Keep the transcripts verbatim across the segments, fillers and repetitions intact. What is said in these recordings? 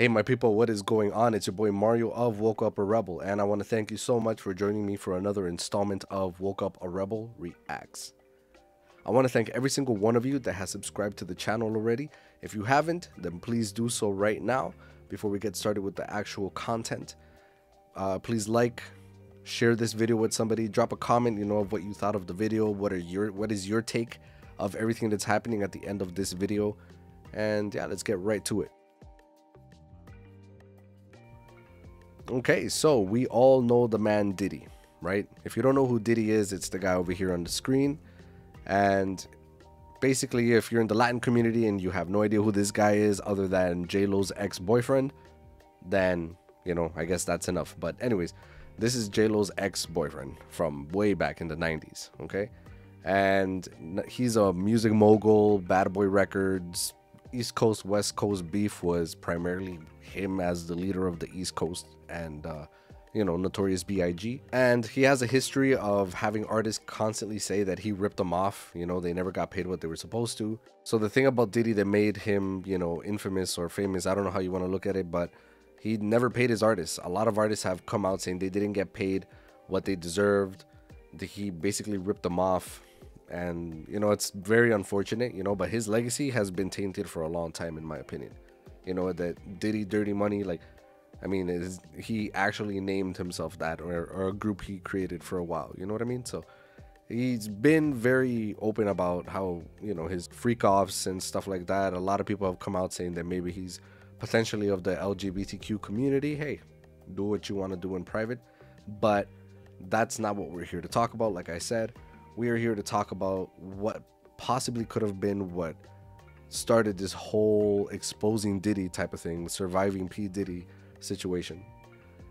Hey, my people, what is going on? It's your boy Mario of Woke Up A Rebel, and I want to thank you so much for joining me for another installment of Woke Up A Rebel Reacts. I want to thank every single one of you that has subscribed to the channel already. If you haven't, then please do so right now before we get started with the actual content. Uh, please like, share this video with somebody, drop a comment, you know, of what you thought of the video, what are your, what is your take of everything that's happening at the end of this video, and yeah, let's get right to it. Okay, so we all know the man Diddy, right? If you don't know who Diddy is, it's the guy over here on the screen. And basically, if you're in the Latin community and you have no idea who this guy is other than J-Lo's ex-boyfriend, then, you know, I guess that's enough. But anyways, this is J-Lo's ex-boyfriend from way back in the nineties, okay? And he's a music mogul, Bad Boy Records. East Coast, West Coast beef was primarily him as the leader of the East Coast and, uh, you know, Notorious B I G And he has a history of having artists constantly say that he ripped them off. You know, they never got paid what they were supposed to. So the thing about Diddy that made him, you know, infamous or famous, I don't know how you want to look at it, but he never paid his artists. A lot of artists have come out saying they didn't get paid what they deserved. He basically ripped them off. And, you know, it's very unfortunate, you know, but his legacy has been tainted for a long time, in my opinion. You know, that Diddy Dirty Money, like, I mean, is, he actually named himself that, or, or a group he created for a while. You know what I mean? So he's been very open about how, you know, his freak offs and stuff like that. A lot of people have come out saying that maybe he's potentially of the L G B T Q community. Hey, do what you want to do in private. But that's not what we're here to talk about. Like I said, we are here to talk about what possibly could have been what started this whole exposing Diddy type of thing, surviving P. Diddy situation.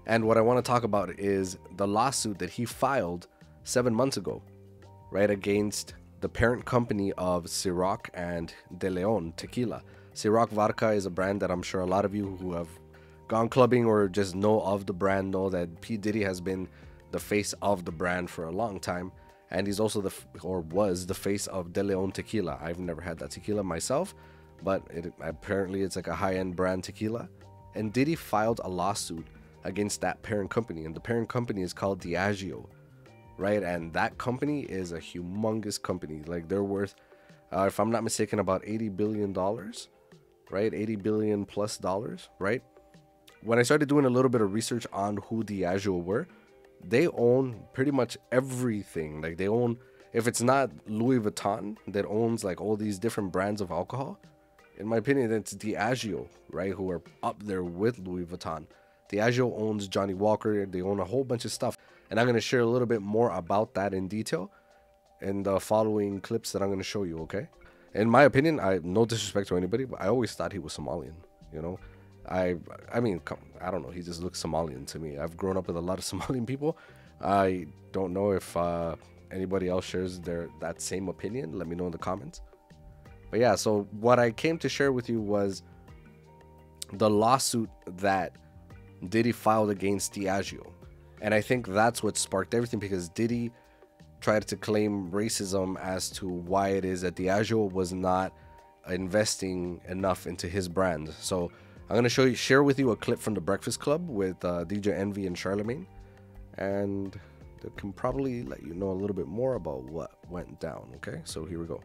And what I want to talk about is the lawsuit that he filed seven months ago, right, against the parent company of Ciroc and DeLeón Tequila. Ciroc Vodka is a brand that I'm sure a lot of you who have gone clubbing or just know of the brand know that P. Diddy has been the face of the brand for a long time. And he's also the, or was the face of DeLeón Tequila. I've never had that tequila myself, but it, apparently it's like a high-end brand tequila. And Diddy filed a lawsuit against that parent company. And the parent company is called Diageo, right? And that company is a humongous company. Like, they're worth, uh, if I'm not mistaken, about eighty billion dollars, right? eighty billion dollars plus dollars, right? When I started doing a little bit of research on who Diageo were, they own pretty much everything. Like, they own, if it's not Louis Vuitton that owns like all these different brands of alcohol, in my opinion, it's Diageo, right, who are up there with Louis Vuitton. Diageo owns Johnny Walker. They own a whole bunch of stuff, and I'm going to share a little bit more about that in detail in the following clips that I'm going to show you, okay? In my opinion, I no disrespect to anybody, but I always thought he was Somalian, you know? I I mean, I don't know. He just looks Somalian to me. I've grown up with a lot of Somalian people. I don't know if uh, anybody else shares their that same opinion. Let me know in the comments. But yeah, so what I came to share with you was the lawsuit that Diddy filed against Diageo. And I think that's what sparked everything, because Diddy tried to claim racism as to why it is that Diageo was not investing enough into his brand. So I'm going to show you, share with you a clip from The Breakfast Club with uh, D J Envy and Charlamagne, and that can probably let you know a little bit more about what went down, okay? So here we go.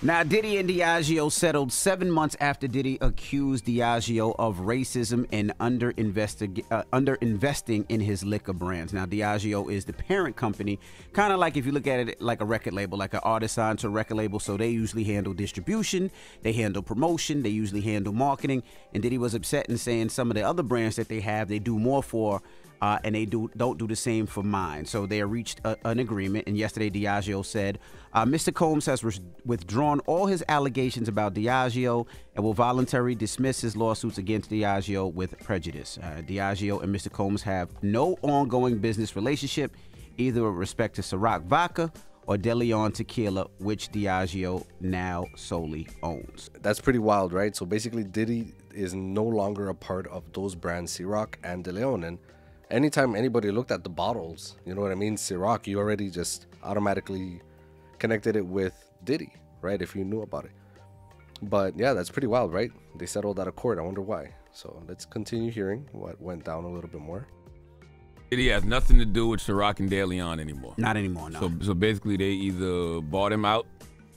Now, Diddy and Diageo settled seven months after Diddy accused Diageo of racism and under investi uh, underinvesting in his liquor brands. Now, Diageo is the parent company, kind of like, if you look at it like a record label, like an artist signed to a record label. So they usually handle distribution, they handle promotion, they usually handle marketing. And Diddy was upset in saying some of the other brands that they have, they do more for. Uh, and they do, don't do the same for mine. So they reached a, an agreement. And yesterday, Diageo said, uh, Mister Combs has withdrawn all his allegations about Diageo and will voluntarily dismiss his lawsuits against Diageo with prejudice. Uh, Diageo and Mister Combs have no ongoing business relationship, either with respect to Ciroc Vodka or DeLeón Tequila, which Diageo now solely owns. That's pretty wild, right? So basically, Diddy is no longer a part of those brands, Ciroc and DeLeón. And anytime anybody looked at the bottles, you know what I mean, Ciroc, you already just automatically connected it with Diddy, right, if you knew about it. But yeah, that's pretty wild, right? They settled out of court. I wonder why. So let's continue hearing what went down a little bit more. Diddy has nothing to do with Ciroc and DeLeón anymore. Not anymore, no. So, so basically they either bought him out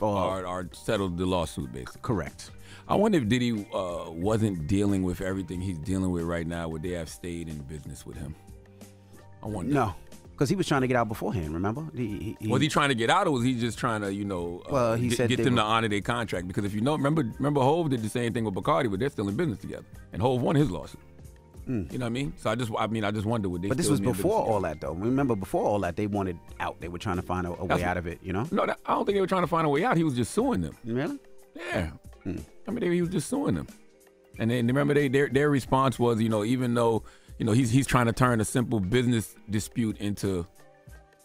oh. or, or settled the lawsuit, basically. Correct. I wonder if Diddy uh, wasn't dealing with everything he's dealing with right now, would they have stayed in business with him? I wonder. No, because he was trying to get out beforehand, remember? He, he, was he trying to get out, or was he just trying to, you know, uh, well, he get, said get them were... to honor their contract? Because if you know, remember, remember Hov did the same thing with Bacardi, but they're still in business together. And Hov won his lawsuit. Mm. You know what I mean? So I just, I mean, I just wonder what they. But this was before all that, though. Remember, before all that, they wanted out. They were trying to find a, a way out of it. You know? No, that, I don't think they were trying to find a way out. He was just suing them. Really? Yeah. Mm. I mean, they, he was just suing them. And then remember, they their their response was, you know, even though, you know, he's he's trying to turn a simple business dispute into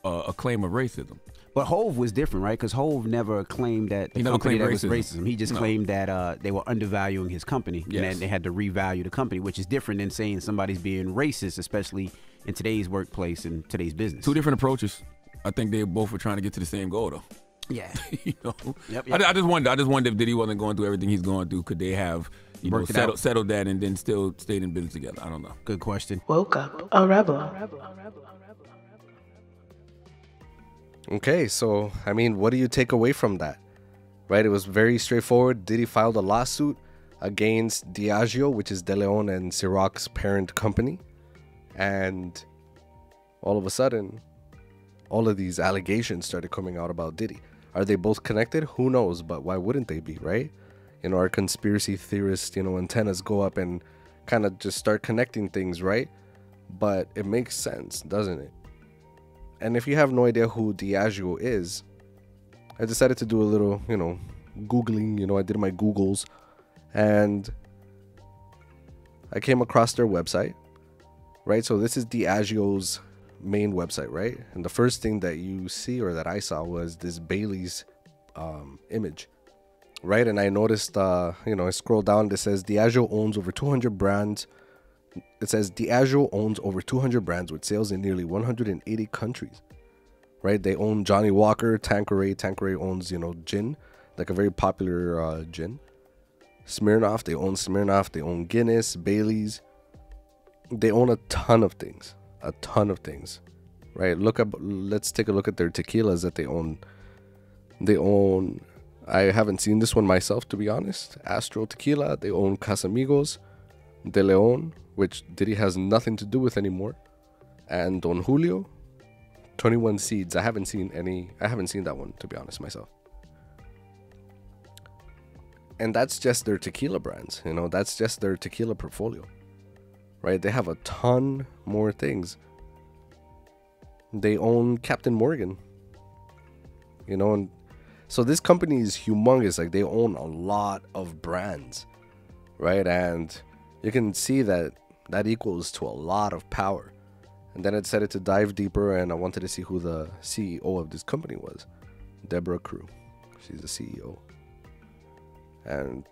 uh, a claim of racism. But Hov was different, right? Because Hov never claimed that the he never company claimed that racism. was racism. He just no. claimed that uh, they were undervaluing his company, yes. and that they had to revalue the company, which is different than saying somebody's being racist, especially in today's workplace and today's business. Two different approaches. I think they both were trying to get to the same goal, though. Yeah. you know? Yep, yep. I, I just wonder. I just wonder if Diddy wasn't going through everything he's going through, could they have you know, settled, settled that and then still stayed in business together? I don't know. Good question. Woke up a rebel. Okay, so, I mean, what do you take away from that? Right, it was very straightforward. Diddy filed a lawsuit against Diageo, which is DeLeón and Ciroc's parent company. And all of a sudden, all of these allegations started coming out about Diddy. Are they both connected? Who knows, but why wouldn't they be, right? You know, our conspiracy theorists, you know, antennas go up and kind of just start connecting things, right? But it makes sense, doesn't it? And if you have no idea who Diageo is, I decided to do a little, you know, Googling, you know, I did my Googles, and I came across their website, right? So this is Diageo's main website, right? And the first thing that you see, or that I saw, was this Bailey's um, image, right? And I noticed, uh, you know, I scroll down, it says Diageo owns over two hundred brands. It says Diageo owns over two hundred brands with sales in nearly one hundred eighty countries, right? They own Johnny Walker, Tanqueray. Tanqueray owns, you know, gin, like a very popular uh, gin. Smirnoff, they own Smirnoff. They own Guinness, Bailey's. They own a ton of things, a ton of things, right? Look up, let's take a look at their tequilas that they own. They own, I haven't seen this one myself, to be honest. Astral Tequila, they own Casamigos, DeLeón, which Diddy has nothing to do with anymore, and Don Julio, twenty-one Seeds. I haven't seen any, I haven't seen that one, to be honest, myself. And that's just their tequila brands, you know, that's just their tequila portfolio, right? They have a ton more things. They own Captain Morgan, you know, and so this company is humongous. Like, they own a lot of brands, right? And you can see that that equals to a lot of power. And then I decided to dive deeper, and I wanted to see who the C E O of this company was. Deborah Crew. She's the C E O. And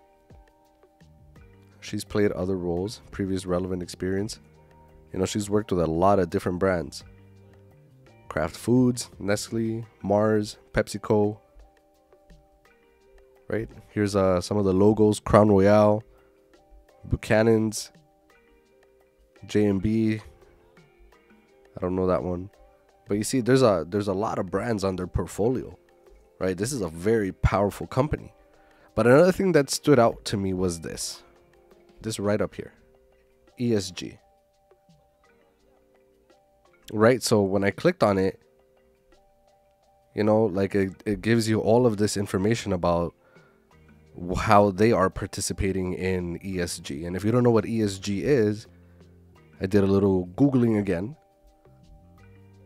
she's played other roles, previous relevant experience. You know, she's worked with a lot of different brands. Kraft Foods, Nestle, Mars, PepsiCo. Right? Here's uh, some of the logos. Crown Royal, Buchanan's, J and B. I don't know that one, but you see there's a there's a lot of brands on their portfolio, right? This is a very powerful company. But another thing that stood out to me was this this right up here, E S G, right? So when I clicked on it, you know, like it, it gives you all of this information about how they are participating in E S G. And if you don't know what E S G is, I did a little Googling again.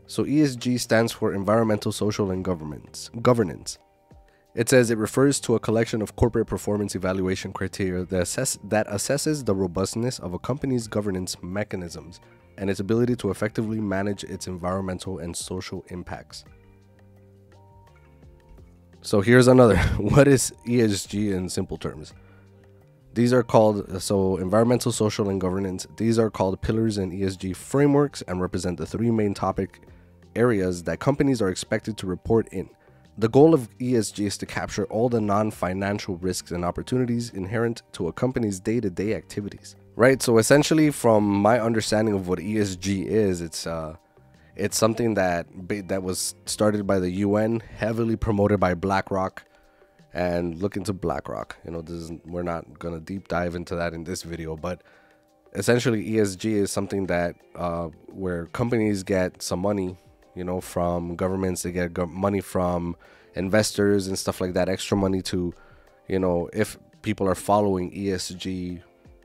So E S G stands for environmental, social, and governance. Governance. It says it refers to a collection of corporate performance evaluation criteria that, assess, that assesses the robustness of a company's governance mechanisms and its ability to effectively manage its environmental and social impacts. So here's another. What is E S G in simple terms? These are called, so environmental, social, and governance. These are called pillars in E S G frameworks and represent the three main topic areas that companies are expected to report in. The goal of E S G is to capture all the non-financial risks and opportunities inherent to a company's day-to-day activities. Right, so essentially, from my understanding of what E S G is, it's uh, it's something that that was started by the U N, heavily promoted by BlackRock. And look into BlackRock. You know, this is, we're not gonna deep dive into that in this video, but essentially, E S G is something that uh, where companies get some money, you know, from governments. They get money from investors and stuff like that. Extra money to, you know, if people are following E S G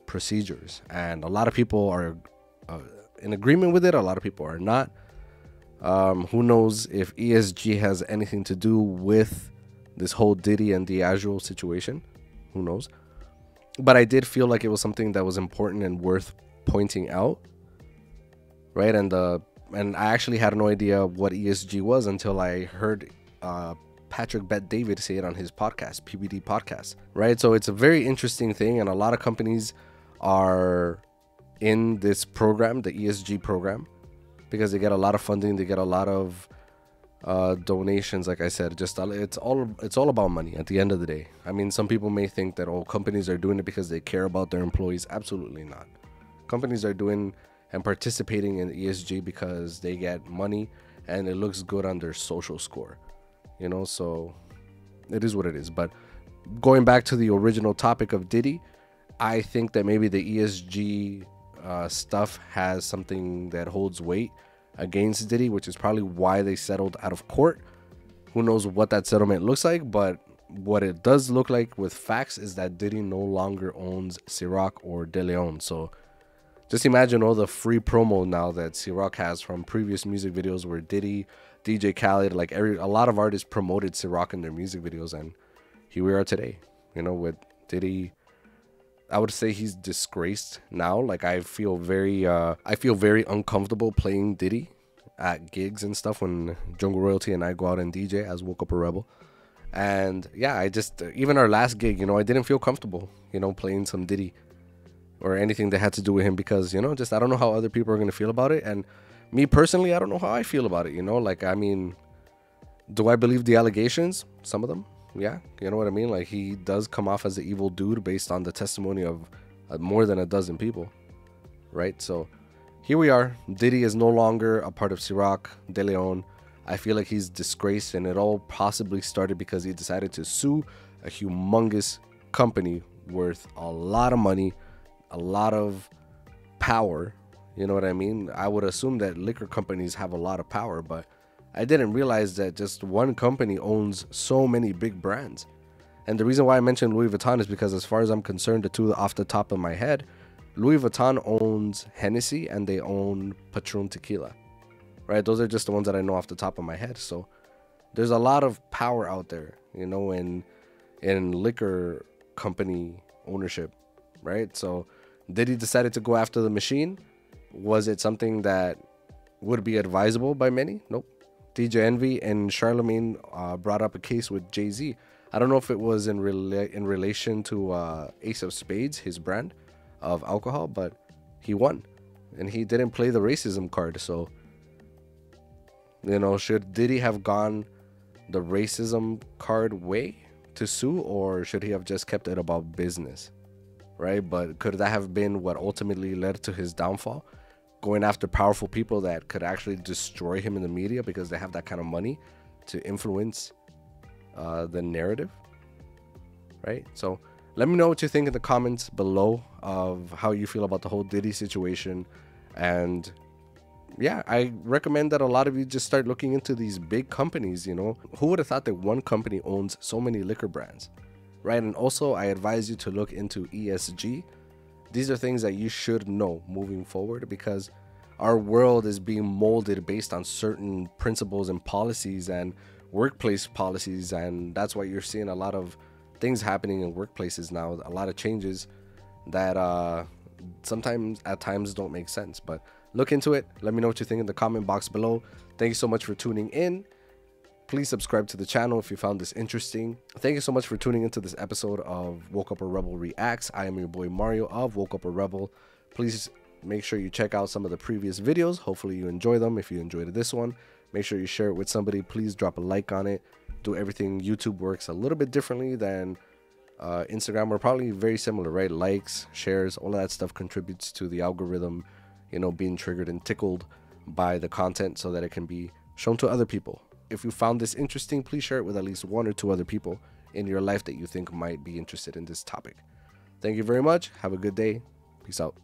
procedures. And a lot of people are uh, in agreement with it. A lot of people are not. Um, who knows if E S G has anything to do with this whole Diddy and Diageo situation? Who knows? But I did feel like it was something that was important and worth pointing out, right? And the and I actually had no idea what E S G was until I heard uh, Patrick Bet-David say it on his podcast, P B D Podcast, right? So it's a very interesting thing, and a lot of companies are in this program, the E S G program, because they get a lot of funding, they get a lot of uh, donations. Like I said, just it's all it's all about money at the end of the day. I mean, some people may think that, oh, companies are doing it because they care about their employees. Absolutely not. Companies are doing and participating in E S G because they get money and it looks good on their social score, you know. So it is what it is. But going back to the original topic of Diddy, I think that maybe the E S G uh, stuff has something that holds weight against Diddy, which is probably why they settled out of court. Who knows what that settlement looks like, but what it does look like with facts is that Diddy no longer owns Ciroc or DeLeón. So just imagine all the free promo now that Ciroc has from previous music videos where Diddy, D J Khaled, like every a lot of artists promoted Ciroc in their music videos, and here we are today, you know, with Diddy. I would say he's disgraced now. Like, I feel very uh I feel very uncomfortable playing Diddy at gigs and stuff when Jungle Royalty and I go out and D J as Woke Up A Rebel. And yeah, I just even our last gig, you know, I didn't feel comfortable, you know, playing some Diddy or anything that had to do with him, because, you know, just I don't know how other people are going to feel about it. And me personally, I don't know how I feel about it, you know. Like, I mean, do I believe the allegations? Some of them. Yeah, you know what I mean? Like, he does come off as an evil dude based on the testimony of more than a dozen people, right? So here we are. Diddy is no longer a part of Ciroc, DeLeón. I feel like he's disgraced, and it all possibly started because he decided to sue a humongous company worth a lot of money, a lot of power, you know what I mean? I would assume that liquor companies have a lot of power, but I didn't realize that just one company owns so many big brands. And the reason why I mentioned Louis Vuitton is because, as far as I'm concerned, the two off the top of my head, Louis Vuitton owns Hennessy and they own Patron tequila, right? Those are just the ones that I know off the top of my head. So there's a lot of power out there, you know, in in liquor company ownership, right? So Diddy decided to go after the machine. Was it something that would be advisable by many? Nope. D J Envy and Charlamagne uh, brought up a case with Jay-Z. I don't know if it was in rela in relation to uh, Ace of Spades, his brand of alcohol, but he won. And he didn't play the racism card. So, you know, should Diddy have gone the racism card way to sue, or should he have just kept it about business, right? But could that have been what ultimately led to his downfall? Going after powerful people that could actually destroy him in the media because they have that kind of money to influence uh, the narrative, right? So let me know what you think in the comments below of how you feel about the whole Diddy situation. And yeah, I recommend that a lot of you just start looking into these big companies, you know. Who would have thought that one company owns so many liquor brands, right? And also, I advise you to look into E S G. These are things that you should know moving forward, because our world is being molded based on certain principles and policies and workplace policies. And that's why you're seeing a lot of things happening in workplaces now, a lot of changes that uh, sometimes at times don't make sense. But look into it. Let me know what you think in the comment box below. Thank you so much for tuning in. Please subscribe to the channel if you found this interesting. Thank you so much for tuning into this episode of Woke Up A Rebel Reacts. I am your boy Mario of Woke Up A Rebel. Please make sure you check out some of the previous videos. Hopefully you enjoy them. If you enjoyed this one, make sure you share it with somebody. Please drop a like on it. do everything. YouTube works a little bit differently than uh, Instagram, or probably very similar, right? Likes, shares, all of that stuff contributes to the algorithm, you know, being triggered and tickled by the content so that it can be shown to other people. If you found this interesting, please share it with at least one or two other people in your life that you think might be interested in this topic. Thank you very much. Have a good day. Peace out.